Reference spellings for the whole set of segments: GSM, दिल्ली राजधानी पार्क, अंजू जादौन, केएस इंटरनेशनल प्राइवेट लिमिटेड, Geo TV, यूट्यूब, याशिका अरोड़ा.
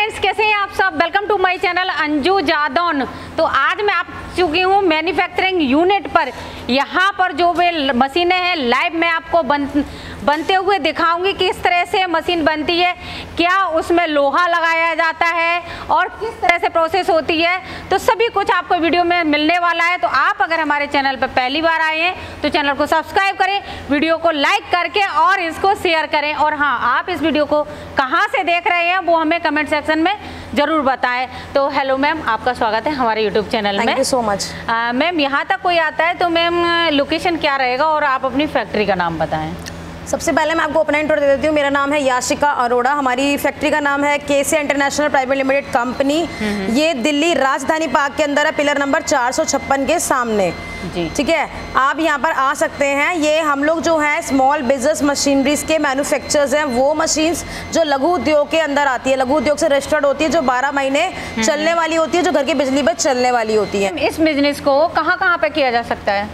Friends, कैसे हैं आप सब। Welcome to my channel अंजू जादौन। तो आज मैं आप चुकी हूँ मैन्युफैक्चरिंग यूनिट पर। यहाँ पर जो वे मशीनें हैं लाइव मैं आपको बनते हुए दिखाऊंगी, किस तरह से मशीन बनती है, क्या उसमें लोहा लगाया जाता है और किस तरह से प्रोसेस होती है। तो सभी कुछ आपको वीडियो में मिलने वाला है। तो आप अगर हमारे चैनल पर पहली बार आए हैं तो चैनल को सब्सक्राइब करें, वीडियो को लाइक करके और इसको शेयर करें। और हाँ, आप इस वीडियो को कहाँ से देख रहे हैं वो हमें कमेंट सेक्शन में जरूर बताएं। तो हेलो मैम, आपका स्वागत है हमारे यूट्यूब चैनल में। Thank you so much ma'am. यहाँ तक कोई आता है तो मैम लोकेशन क्या रहेगा और आप अपनी फैक्ट्री का नाम बताएं। सबसे पहले मैं आपको अपना इंट्रो दे देती हूँ। मेरा नाम है याशिका अरोड़ा। हमारी फैक्ट्री का नाम है केएस इंटरनेशनल प्राइवेट लिमिटेड company. ये दिल्ली राजधानी पार्क के अंदर है, पिलर नंबर 456 के सामने। ठीक है, आप यहाँ पर आ सकते हैं। ये हम लोग जो हैं स्मॉल बिजनेस मशीनरीज के मैन्युफैक्चरर्स हैं। वो मशीन्स जो लघु उद्योग के अंदर आती है, लघु उद्योग से रजिस्टर्ड होती है, जो 12 महीने चलने वाली होती है, जो घर की बिजली पर चलने वाली होती है। इस बिजनेस को कहाँ पर किया जा सकता है?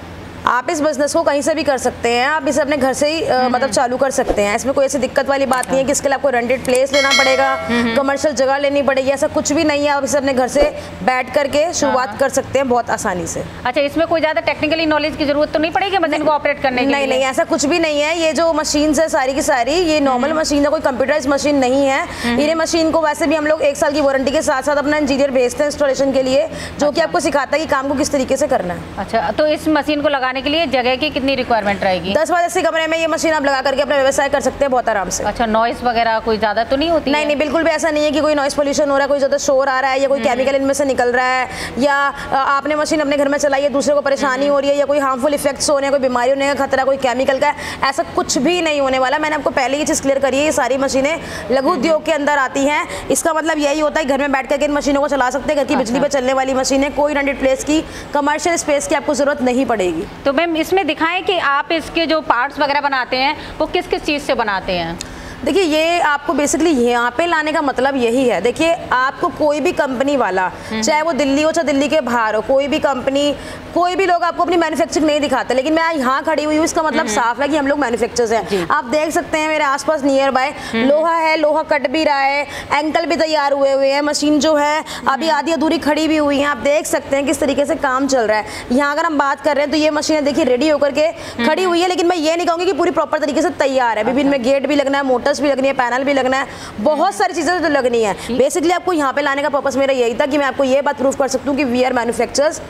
आप इस बिज़नेस को कहीं से भी कर सकते हैं। आप इसे अपने घर से ही मतलब चालू कर सकते हैं। इसमें कोई ऐसी दिक्कत वाली बात नहीं है कि इसके लिए आपको रेंटेड प्लेस लेना पड़ेगा, कमर्शियल जगह लेनी पड़ेगी, ऐसा कुछ भी नहीं है। आप इसे अपने घर से बैठ करके शुरुआत कर सकते हैं बहुत आसानी से। अच्छा, इसमें कोई ज़्यादा टेक्निकली नॉलेज की जरूरत तो नहीं पड़ेगी मशीन को ऑपरेट करने की? नहीं, ऐसा कुछ भी नहीं है। ये जो मशीन है सारी की सारी ये नॉर्मल मशीन है, कोई कंप्यूटराइज मशीन नहीं है। इन्हें मशीन को वैसे भी हम लोग 1 साल की वारंटी के साथ साथ अपना इंजीनियर भेजते हैं इंस्टॉलेशन के लिए, जो कि आपको सिखाता है कि काम को किस तरीके से करना है। अच्छा, तो इस मशीन को लगाने के लिए जगह की कितनी रिक्वायरमेंट रहेगी? 10 x 80 कमरे में ये मशीन आप लगा करके अपना व्यवसाय कर सकते हैं बहुत आराम से। अच्छा, नॉइस वगैरह कोई ज्यादा तो नहीं होती? नहीं, बिल्कुल भी ऐसा नहीं है कि कोई नॉइस पोल्यूशन हो रहा है, कोई ज्यादा शोर आ रहा है, या कोई केमिकल इनमें से निकल रहा है, या आपने मशीन अपने घर में चलाई है दूसरे को परेशानी हो रही है, या कोई हार्मफुल इफेक्ट्स होने, कोई बीमारी होने का खतरा, कोई केमिकल का, ऐसा कुछ भी नहीं होने वाला। मैंने आपको पहले ये चीज क्लियर करी है। ये सारी मशीनें लघु उद्योग के अंदर आती है। इसका मतलब यही होता है घर में बैठ करके इन मशीनों को चला सकते हैं। घर की बिजली पर चलने वाली मशीन है, कोई रेंटेड प्लेस की, कमर्शियल स्पेस की आपको जरूरत नहीं पड़ेगी। तो मैम इसमें दिखाएं कि आप इसके जो पार्ट्स वगैरह बनाते हैं वो किस किस चीज़ से बनाते हैं। देखिए, ये आपको बेसिकली यहाँ पे लाने का मतलब यही है। देखिए, आपको कोई भी कंपनी वाला, चाहे वो दिल्ली हो चाहे दिल्ली के बाहर हो, कोई भी कंपनी, कोई भी लोग आपको अपनी मैन्युफैक्चरिंग नहीं दिखाते। लेकिन मैं यहाँ खड़ी हुई हूँ, इसका मतलब साफ है कि हम लोग मैन्युफैक्चरर्स हैं। आप देख सकते हैं मेरे आसपास नियर बाय लोहा है, लोहा कट भी रहा है, एंकल भी तैयार हुए हैं। मशीन जो है अभी आधी अधूरी खड़ी भी हुई है। आप देख सकते हैं किस तरीके से काम चल रहा है। यहाँ अगर हम बात कर रहे हैं तो ये मशीन देखिए रेडी होकर के खड़ी हुई है, लेकिन मैं ये नहीं कहूँगी कि पूरी प्रॉपर तरीके से तैयार है। विभिन्न में गेट भी लगना है, मोटर्स भी लगनी है, पैनल भी लगना है, बहुत सारी चीज़ें तो लगनी है। बेसिकली आपको यहाँ पे लाने का पर्पस मेरा यही था कि मैं आपको ये बात प्रूफ कर सकती हूँ कि we are manufacturers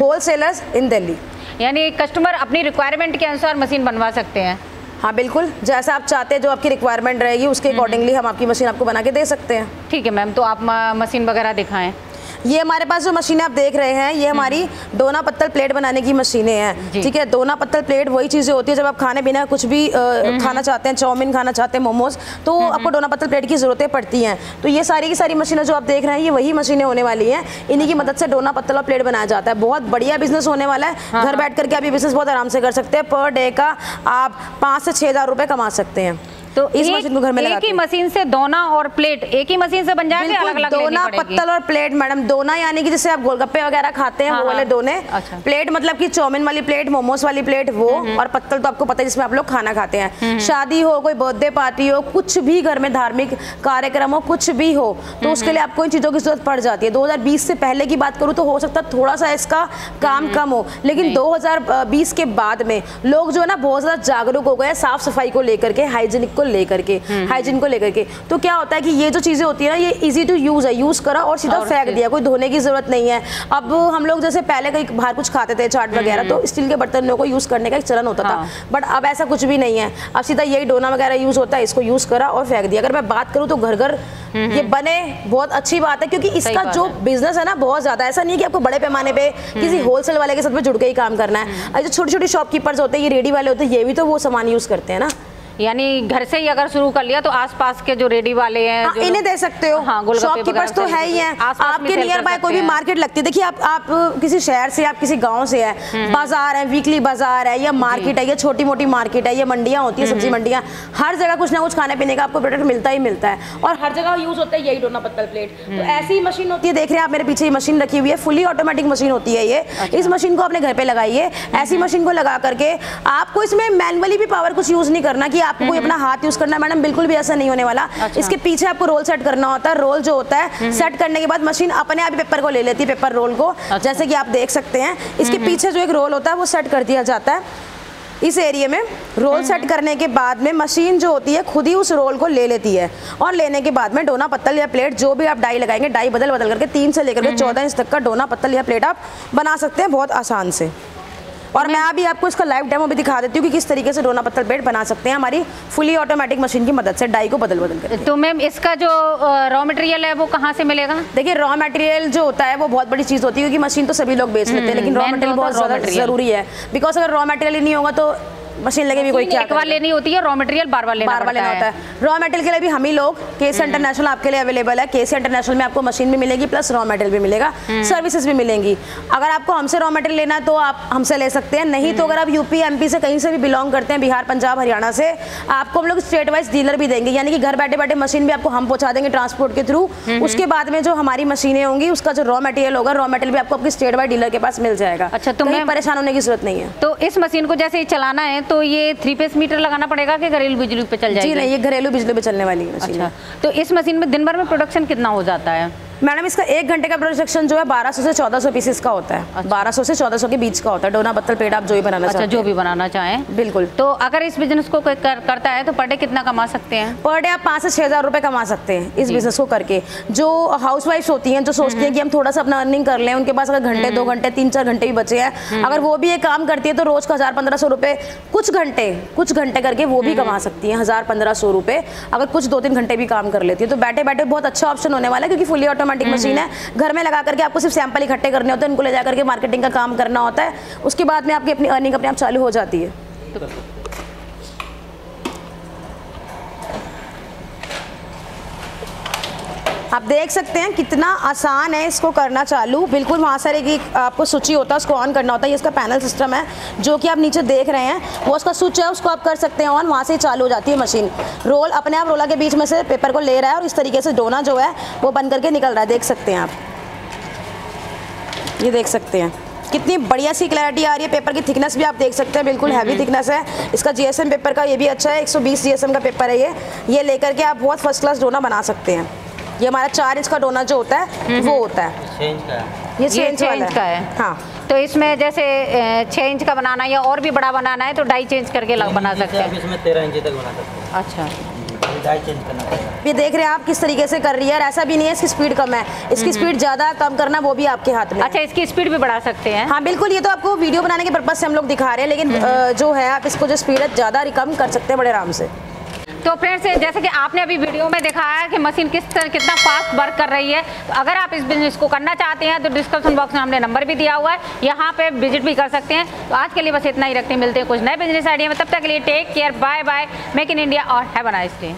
wholesalers in Delhi. यानी कस्टमर अपनी रिक्वायरमेंट के अनुसार मशीन बनवा सकते हैं। हाँ बिल्कुल, जैसा आप चाहते हैं, जो आपकी रिक्वायरमेंट रहेगी उसके अकॉर्डिंगली हम आपकी मशीन आपको बना के दे सकते हैं। ठीक है मैम, तो आप मशीन वगैरह दिखाएँ। ये हमारे पास जो मशीनें आप देख रहे हैं ये हमारी दोना पत्तल प्लेट बनाने की मशीनें हैं। ठीक है, दोना पत्तल प्लेट वही चीज़ें होती है जब आप खाने बिना कुछ भी खाना चाहते हैं, चाउमीन खाना चाहते हैं, मोमोज, तो आपको दोना पत्तल प्लेट की ज़रूरतें पड़ती हैं। तो ये सारी की सारी मशीनें जो आप देख रहे हैं ये वही मशीनें होने वाली हैं। इन्हीं की मदद से दोना पत्तल और प्लेट बनाया जाता है। बहुत बढ़िया बिजनेस होने वाला है। घर बैठ करके आप ये बिजनेस बहुत आराम से कर सकते हैं। पर डे का आप 5 से 6 हज़ार रुपये कमा सकते हैं। तो इस मशीन को घर में एक ही मशीन से दोना और प्लेट एक ही मशीन से बन जाएंगे, अलग अलग दोना पत्तल और प्लेट। मैडम, दोना यानी कि जैसे आप गोलगप्पे वगैरह खाते हैं, हाँ, वो वाले दोने। अच्छा। प्लेट मतलब कि चाउमीन वाली प्लेट, मोमोज वाली प्लेट वो, और पत्तल तो आपको पता है जिसमें आप लोग खाना खाते हैं। शादी हो, कोई बर्थडे पार्टी हो, कुछ भी घर में धार्मिक कार्यक्रम हो, कुछ भी हो, तो उसके लिए आपको इन चीज़ों की जरूरत पड़ जाती है। 2020 से पहले की बात करूँ तो हो सकता है थोड़ा सा इसका काम कम हो, लेकिन 2020 के बाद में लोग जो है ना बहुत ज़्यादा जागरूक हो गए हैं साफ सफाई को लेकर के, हाइजीनिक को लेकर के, हाइजीन को लेकर के। तो क्या होता है कि ये जो चीजें होती है ना ये इजी टू यूज है। यूज करा और सीधा फेंक दिया, कोई धोने की जरूरत नहीं है। अब हम लोग जैसे पहले कहीं बाहर कुछ खाते थे चाट वगैरह तो स्टील के बर्तनों को यूज करने का एक चलन होता था, बट अब ऐसा कुछ भी नहीं है। अब सीधा यही डोना वगैरह यूज होता है, इसको यूज करा और फेंक दिया। अगर मैं बात करूँ तो घर घर ये बने, बहुत अच्छी बात है, क्योंकि इसका जो बिजनेस है ना बहुत ज्यादा ऐसा नहीं है कि आपको बड़े पैमाने पे किसी होलसेल वाले के साथ जुड़ के ही काम करना है। जो छोटी छोटी शॉपकीपर्स होते हैं, ये रेडी वाले होते हैं, ये भी तो वो सामान यूज करते हैं ना। यानी घर से ही अगर शुरू कर लिया तो आसपास के जो रेडी वाले हैं इन्हें दे सकते हो। हाँ, शॉपकीपर्स तो है ही है। आपके नियर बाय कोई भी मार्केट लगती है, देखिए आप किसी शहर से, आप किसी गांव से है, बाजार है, वीकली बाजार है, या मार्केट है, या छोटी मोटी मार्केट है, या मंडियां होती है, सब्जी मंडियां, हर जगह कुछ ना कुछ खाने पीने का आपको प्रोडक्ट मिलता ही मिलता है और हर जगह यूज होता है यही डोना पत्तल प्लेट। तो ऐसी मशीन होती है, देख रहे हैं आप मेरे पीछे मशीन रखी हुई है, फुली ऑटोमेटिक मशीन होती है ये। इस मशीन को अपने घर पे लगाइए। ऐसी मशीन को लगा करके आपको इसमें मैनुअली भी पावर कुछ यूज नहीं करना कि आपको कोई अपना हाथ यूज करना है मैडम, बिल्कुल भी ऐसा नहीं होने वाला। इसके पीछे आपको रोल सेट करना होता है। रोल जो होता है सेट करने के बाद मशीन अपने आप पेपर को ले लेती है, पेपर रोल को, जैसे कि आप देख सकते हैं। इसके पीछे जो एक रोल होता है वो सेट कर दिया जाता है इस एरिया में। रोल सेट करने के बाद में मशीन जो होती है खुद ही उस रोल को ले लेती है और लेने के बाद में डोना पत्तल या प्लेट जो भी आप डाई लगाएंगे, डाई बदल बदल करके 3 से लेकर 14 इंच तक का डोना पत्तल या प्लेट आप बना सकते हैं बहुत आसान से। और मैं अभी आपको इसका लाइव डेमो भी दिखा देती हूँ कि किस तरीके से डोना पत्तल प्लेट बना सकते हैं हमारी फुली ऑटोमेटिक मशीन की मदद से, डाई को बदल बदल कर। तो मैम इसका जो रॉ मटेरियल है वो कहाँ से मिलेगा? देखिए रॉ मटेरियल जो होता है वो बहुत बड़ी चीज़ होती है क्योंकि मशीन तो सभी लोग बेच लेते हैं, लेकिन रॉ मटेरियल बहुत ज़्यादा जरूरी है। बिकॉज अगर रॉ मटेरियल ही नहीं होगा तो मशीन लगेगी कोई क्या। एक बार लेनी होती है रॉ मटेरियल, बार बार लेना होता है। रॉ मटेरियल के लिए भी हम ही लोग केएस इंटरनेशनल आपके लिए अवेलेबल है। केएस इंटरनेशनल में आपको मशीन भी मिलेगी प्लस रॉ मटेरियल भी मिलेगा, सर्विसेज भी मिलेंगी। अगर आपको हमसे रॉ मटेरियल लेना है तो आप हमसे ले सकते हैं, नहीं तो अगर आप यूपी एमपी से कहीं से भी बिलोंग करते हैं, बिहार पंजाब हरियाणा से, आपको हम लोग स्टेट वाइज डीलर भी देंगे। यानी कि घर बैठे बैठे मशीन भी आपको हम पहुंचा देंगे ट्रांसपोर्ट के थ्रू। उसके बाद में जो हमारी मशीनें होंगी उसका जो रॉ मटेरियल होगा, रॉ मटेरियल भी आपको आपके स्टेट वाइज डीलर के पास मिल जाएगा। अच्छा, तो परेशान होने की जरूरत नहीं है। तो इस मशीन को जैसे चलाना है तो ये 3 फेस मीटर लगाना पड़ेगा कि घरेलू बिजली पे चल जाएगी? जी नहीं, ये घरेलू बिजली पे चलने वाली है। अच्छा, तो इस मशीन में दिन भर में प्रोडक्शन कितना हो जाता है मैडम? इसका 1 घंटे का प्रोडक्शन जो है 1200 से 1400 पीसेस का होता है। अच्छा। 1200 से 1400 के बीच का होता है डोना पत्तल पेड़ आप जो भी बनाना चाहें। अच्छा, जो भी बनाना चाहें, बिल्कुल। तो अगर इस बिजनेस को कोई करता है तो पर डे कितना कमा सकते हैं? पर डे आप 5 से 6 हज़ार रुपये कमा सकते हैं इस बिजनेस को करके। जो हाउसवाइफ्स होती हैं जो सोचती हैं कि हम थोड़ा सा अपना अर्निंग कर लें, उनके पास अगर घंटे 2 घंटे 3-4 घंटे भी बचे हैं, अगर वो भी ये काम करती है तो रोज का 1000-1500 रुपये कुछ घंटे करके वो भी कमा सकती है। 1000-1500 रुपये अगर कुछ 2-3 घंटे भी काम कर लेती है तो बैठे बैठे बहुत अच्छा ऑप्शन होने वाला है, क्योंकि फुली ऑटोमेटिक मशीन है। घर में लगा करके आपको सिर्फ सैंपल इकट्ठे करने होते हैं, उनको ले जा करके मार्केटिंग का काम करना होता है। उसके बाद में आपकी अपनी अर्निंग अपने आप चालू हो जाती है। आप देख सकते हैं कितना आसान है इसको करना चालू। बिल्कुल वहाँ से एक आपको स्विच होता है, उसको ऑन करना होता है। ये इसका पैनल सिस्टम है जो कि आप नीचे देख रहे हैं, वो उसका स्विच है, उसको आप कर सकते हैं ऑन। वहाँ से चालू हो जाती है मशीन। रोल अपने आप रोला के बीच में से पेपर को ले रहा है और इस तरीके से डोना जो है वो बन करके निकल रहा है। देख सकते हैं आप, ये देख सकते हैं कितनी बढ़िया सी क्लैरिटी आ रही है। पेपर की थिकनेस भी आप देख सकते हैं, बिल्कुल हैवी थिकनेस है इसका। GSM पेपर का ये भी अच्छा है, 120 GSM का पेपर है ये लेकर के आप बहुत फर्स्ट क्लास डोना बना सकते हैं। ये हमारा 4 इंच का डोना जो होता है वो होता है, ये 6 इंच का है। हाँ, तो इसमें जैसे 6 इंच का बनाना है या और भी बड़ा बनाना है तो 2.5 इंच करके बना सकते हैं। इसमें 13 इंच तक बना सकते हैं। अच्छा, ये देख रहे हैं आप किस तरीके से कर रही है। ऐसा भी नहीं है इसकी स्पीड कम है, इसकी स्पीड ज्यादा कम करना वो भी आपके हाथ में। अच्छा, इसकी स्पीड भी बढ़ा सकते हैं? हाँ बिल्कुल, ये तो आपको वीडियो बनाने के पर्पज से हम लोग दिखा रहे हैं, लेकिन जो है आप इसको जो स्पीड है ज्यादा कम कर सकते हैं बड़े आराम से। तो फ्रेंड्स, जैसे कि आपने अभी वीडियो में दिखाया कि मशीन कितना फास्ट वर्क कर रही है। तो अगर आप इस बिजनेस को करना चाहते हैं तो डिस्क्रिप्शन बॉक्स में हमने नंबर भी दिया हुआ है, यहाँ पे विजिट भी कर सकते हैं। तो आज के लिए बस इतना ही रखते हैं, मिलते हैं कुछ नए बिजनेस आइडिया में। तब तक के लिए take care, bye bye, make in India और हैव अ नाइस डे।